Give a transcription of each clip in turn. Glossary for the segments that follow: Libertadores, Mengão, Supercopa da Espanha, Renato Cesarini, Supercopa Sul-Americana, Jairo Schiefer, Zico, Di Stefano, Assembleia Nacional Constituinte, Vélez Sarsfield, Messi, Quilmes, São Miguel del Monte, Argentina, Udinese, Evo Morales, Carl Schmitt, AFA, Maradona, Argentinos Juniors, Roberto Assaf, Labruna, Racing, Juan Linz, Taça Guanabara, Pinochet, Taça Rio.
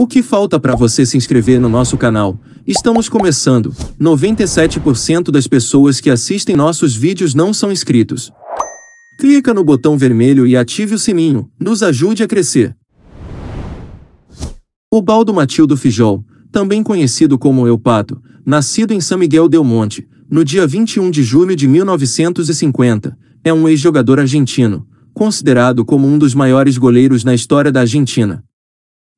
O que falta para você se inscrever no nosso canal? Estamos começando. 97% das pessoas que assistem nossos vídeos não são inscritos. Clica no botão vermelho e ative o sininho. Nos ajude a crescer. Ubaldo Matildo Fillol, também conhecido como El Pato, nascido em São Miguel del Monte, no dia 21 de julho de 1950, é um ex-jogador argentino, considerado como um dos maiores goleiros na história da Argentina.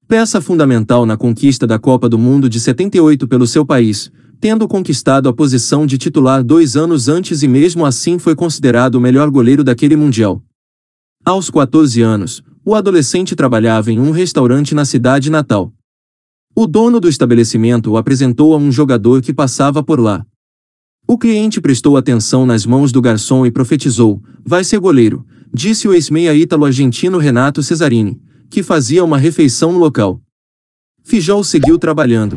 Peça fundamental na conquista da Copa do Mundo de 78 pelo seu país, tendo conquistado a posição de titular 2 anos antes e mesmo assim foi considerado o melhor goleiro daquele Mundial. Aos 14 anos, o adolescente trabalhava em um restaurante na cidade natal. O dono do estabelecimento o apresentou a um jogador que passava por lá. O cliente prestou atenção nas mãos do garçom e profetizou: "Vai ser goleiro", disse o ex-meia ítalo-argentino Renato Cesarini, que fazia uma refeição no local. Fillol seguiu trabalhando.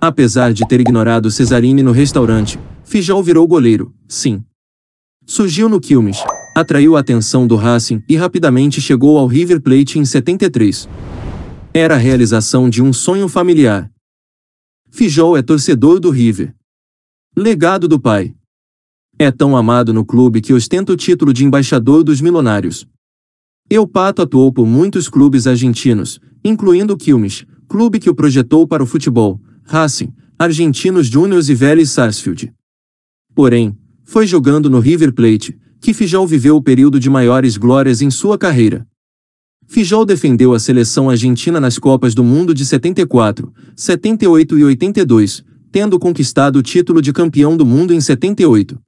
Apesar de ter ignorado Cesarini no restaurante, Fillol virou goleiro, sim. Surgiu no Quilmes, atraiu a atenção do Racing e rapidamente chegou ao River Plate em 73. Era a realização de um sonho familiar. Fillol é torcedor do River. Legado do pai. É tão amado no clube que ostenta o título de embaixador dos milionários. El Pato atuou por muitos clubes argentinos, incluindo o Quilmes, clube que o projetou para o futebol, Racing, Argentinos Juniors e Vélez Sarsfield. Porém, foi jogando no River Plate que Fillol viveu o período de maiores glórias em sua carreira. Fillol defendeu a seleção argentina nas Copas do Mundo de 74, 78 e 82, tendo conquistado o título de campeão do mundo em 78.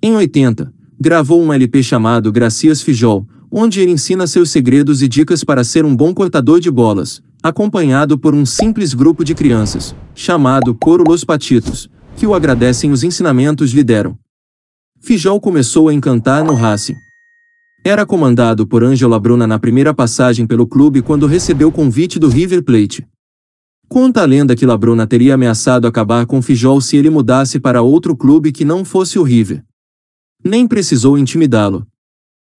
Em 80, gravou um LP chamado Gracias Fillol, onde ele ensina seus segredos e dicas para ser um bom cortador de bolas, acompanhado por um simples grupo de crianças, chamado Coro Los Patitos, que o agradecem os ensinamentos lhe deram. Fillol começou a encantar no Racing. Era comandado por Labruna na primeira passagem pelo clube quando recebeu convite do River Plate. Conta a lenda que Labruna teria ameaçado acabar com Fillol se ele mudasse para outro clube que não fosse o River. Nem precisou intimidá-lo.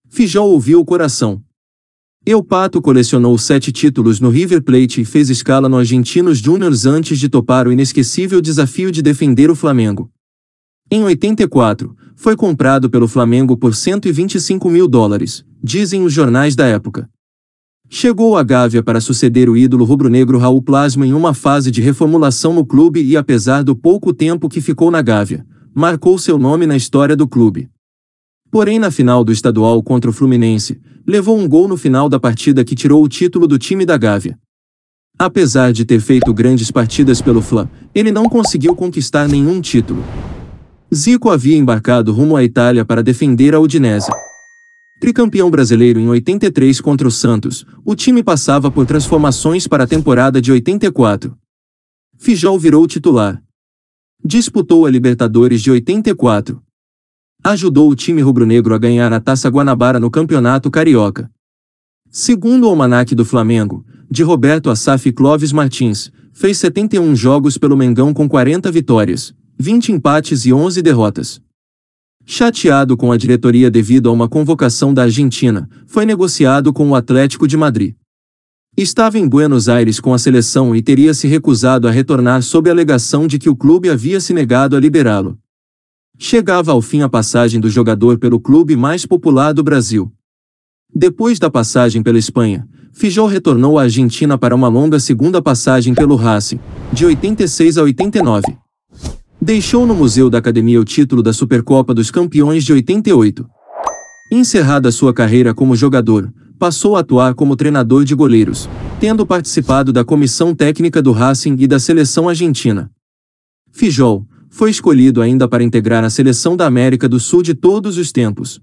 Fillol ouviu o coração. El Pato colecionou 7 títulos no River Plate e fez escala no Argentinos Juniors antes de topar o inesquecível desafio de defender o Flamengo. Em 84, foi comprado pelo Flamengo por US$ 125 mil, dizem os jornais da época. Chegou a Gávea para suceder o ídolo rubro-negro Raul Plasma em uma fase de reformulação no clube e, apesar do pouco tempo que ficou na Gávea, marcou seu nome na história do clube. Porém, na final do estadual contra o Fluminense, levou um gol no final da partida que tirou o título do time da Gávea. Apesar de ter feito grandes partidas pelo Fla, ele não conseguiu conquistar nenhum título. Zico havia embarcado rumo à Itália para defender a Udinese. Tricampeão brasileiro em 83 contra o Santos, o time passava por transformações para a temporada de 84. Fillol virou titular. Disputou a Libertadores de 84. Ajudou o time rubro-negro a ganhar a Taça Guanabara no Campeonato Carioca. Segundo o almanaque do Flamengo, de Roberto Assaf e Clóvis Martins, fez 71 jogos pelo Mengão com 40 vitórias, 20 empates e 11 derrotas. Chateado com a diretoria devido a uma convocação da Argentina, foi negociado com o Atlético de Madrid. Estava em Buenos Aires com a seleção e teria se recusado a retornar sob a alegação de que o clube havia se negado a liberá-lo. Chegava ao fim a passagem do jogador pelo clube mais popular do Brasil. Depois da passagem pela Espanha, Fillol retornou à Argentina para uma longa segunda passagem pelo Racing, de 86 a 89. Deixou no Museu da Academia o título da Supercopa dos Campeões de 88. Encerrada sua carreira como jogador, passou a atuar como treinador de goleiros, tendo participado da comissão técnica do Racing e da seleção argentina. Fillol foi escolhido ainda para integrar a seleção da América do Sul de todos os tempos.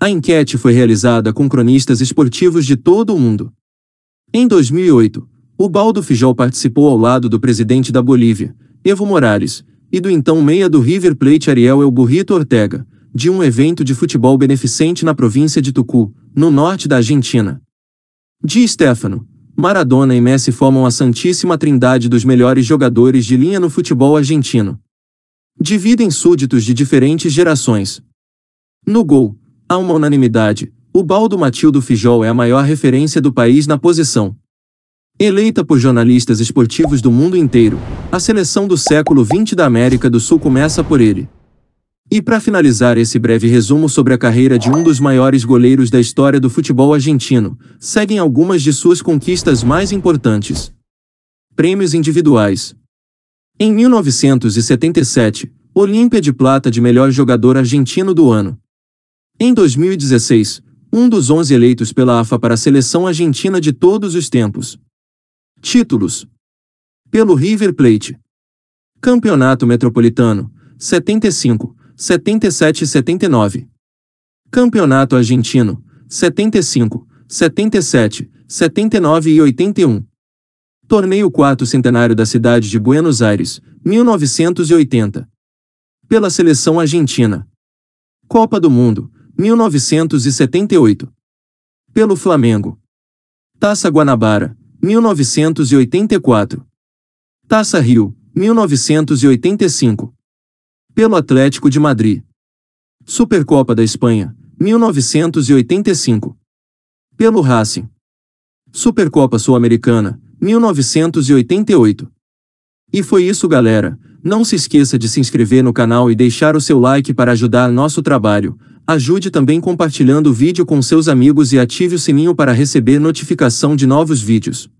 A enquete foi realizada com cronistas esportivos de todo o mundo. Em 2008, Ubaldo Fillol participou ao lado do presidente da Bolívia, Evo Morales, e do então meia do River Plate Ariel El Burrito Ortega, de um evento de futebol beneficente na província de Tucumán, no norte da Argentina. Di Stefano, Maradona e Messi formam a Santíssima Trindade dos melhores jogadores de linha no futebol argentino. Dividem súditos de diferentes gerações. No gol, há uma unanimidade: Ubaldo Matildo Fillol é a maior referência do país na posição. Eleita por jornalistas esportivos do mundo inteiro, a seleção do século XX da América do Sul começa por ele. E para finalizar esse breve resumo sobre a carreira de um dos maiores goleiros da história do futebol argentino, seguem algumas de suas conquistas mais importantes. Prêmios individuais. Em 1977, Olimpia de Plata de melhor jogador argentino do ano. Em 2016, um dos 11 eleitos pela AFA para a seleção argentina de todos os tempos. Títulos. Pelo River Plate. Campeonato Metropolitano, 75. 77 e 79. Campeonato Argentino, 75, 77, 79 e 81. Torneio 4 Centenário da Cidade de Buenos Aires, 1980. Pela Seleção Argentina. Copa do Mundo, 1978. Pelo Flamengo. Taça Guanabara, 1984. Taça Rio, 1985. Pelo Atlético de Madrid. Supercopa da Espanha, 1985. Pelo Racing. Supercopa Sul-Americana, 1988. E foi isso, galera. Não se esqueça de se inscrever no canal e deixar o seu like para ajudar nosso trabalho. Ajude também compartilhando o vídeo com seus amigos e ative o sininho para receber notificação de novos vídeos.